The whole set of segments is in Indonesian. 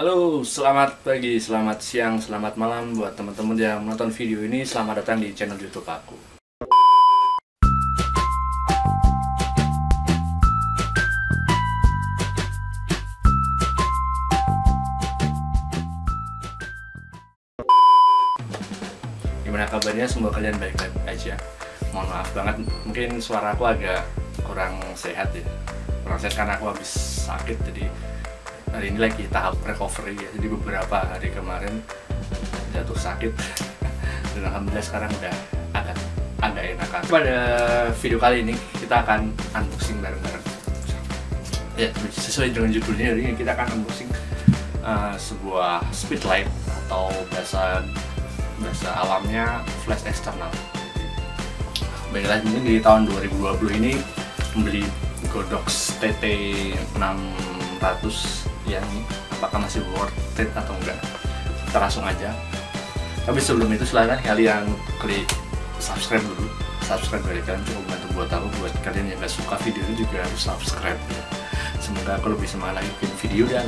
Halo, selamat pagi, selamat siang, selamat malam buat teman-teman yang menonton video ini. Selamat datang di channel YouTube aku. Gimana kabarnya? Semoga kalian baik-baik aja. Mohon maaf banget, mungkin suara aku agak kurang sehat ya. Kurang sehat karena aku habis sakit, jadi hari ini lagi tahap recovery ya, jadi beberapa hari kemarin jatuh sakit dan alhamdulillah sekarang udah agak enakan. Pada video kali ini kita akan unboxing bareng-bareng ya, sesuai dengan judulnya. Hari ini kita akan unboxing sebuah speed light atau bahasa alamnya flash external. Baiklah, di tahun 2020 ini membeli Godox TT600 yang apakah masih worth it atau enggak, kita langsung aja. Tapi sebelum itu silahkan kalian klik subscribe dulu. Subscribe dari kalian cukup bantu buat aku, buat kalian yang gak suka video ini juga harus subscribe ya. Semoga aku lebih semangat lagi bikin video dan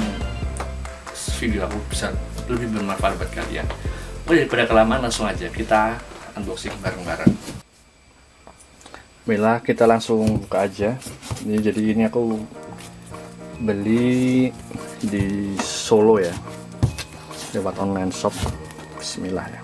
video aku bisa lebih bermanfaat buat kalian. Oke, daripada kelamaan langsung aja kita unboxing bareng-bareng. Baiklah, kita langsung buka aja. Jadi ini aku beli di Solo ya, lewat online shop. Bismillah ya.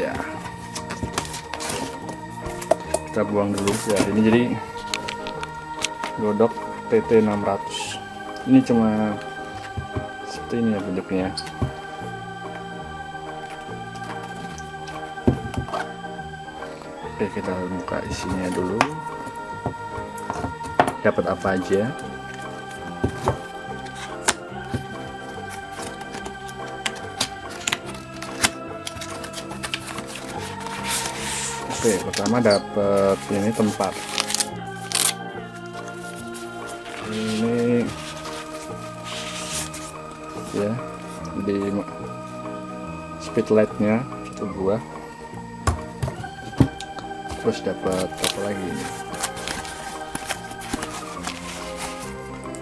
Ya, kita buang dulu ya. Ini jadi Godox TT600. Ini cuma seperti ini ya bentuknya. Oke, kita buka isinya dulu. Dapat apa aja? Oke, pertama dapat ini tempat. Ini ya, di speed light-nya satu buah. Terus dapat apa lagi ini?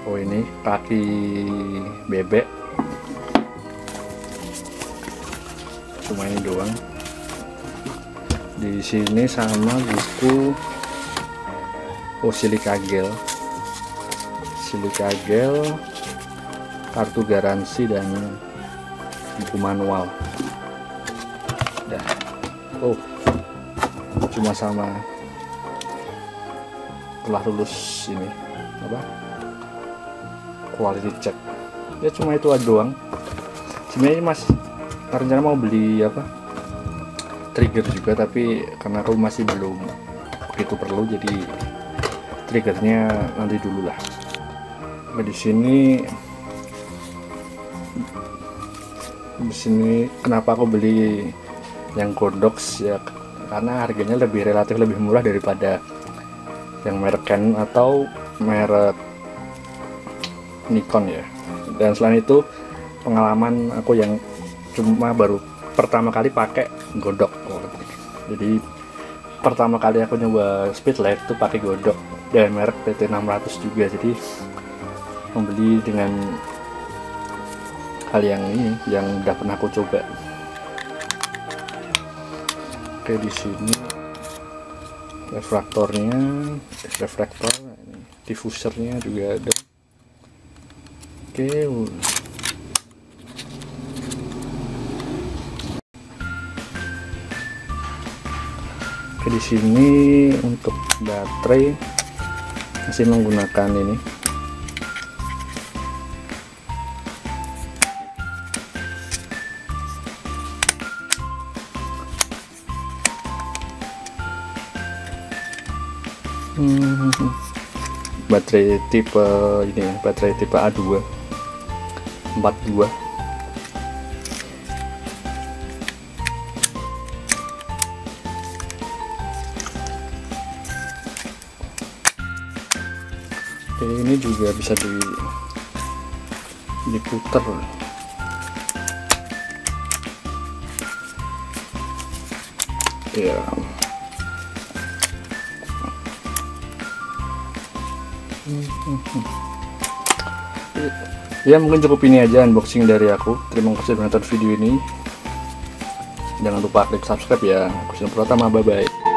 Oh, ini kaki bebek. Cuma ini doang. Di sini sama buku silikagel, kartu garansi dan buku manual. Dah. Oh, cuma sama telah lulus ini apa? Quality check. Ya cuma itu aja doang. Sebenarnya Mas rencana mau beli apa? Trigger juga, tapi karena aku masih belum begitu perlu, jadi triggernya nanti dulu lah. Nah, di sini kenapa aku beli yang Godox ya, karena harganya lebih relatif lebih murah daripada yang merek Canon atau merek Nikon ya. Dan selain itu pengalaman aku yang cuma baru pertama kali pakai Godox. Jadi pertama kali aku nyoba speed light itu pakai Godox dan merek TT600 juga. Jadi membeli dengan hal yang ini yang udah pernah aku coba. Oke, di sini refraktor, diffusernya juga ada. Oke. Di sini untuk baterai masih menggunakan ini baterai tipe ini ya, baterai tipe A2 42. Jadi ini juga bisa diputar. Ya. Ya mungkin cukup ini aja unboxing dari aku. Terima kasih sudah menonton video ini. Jangan lupa klik subscribe ya. Aku Wisnu Pratama, bye bye.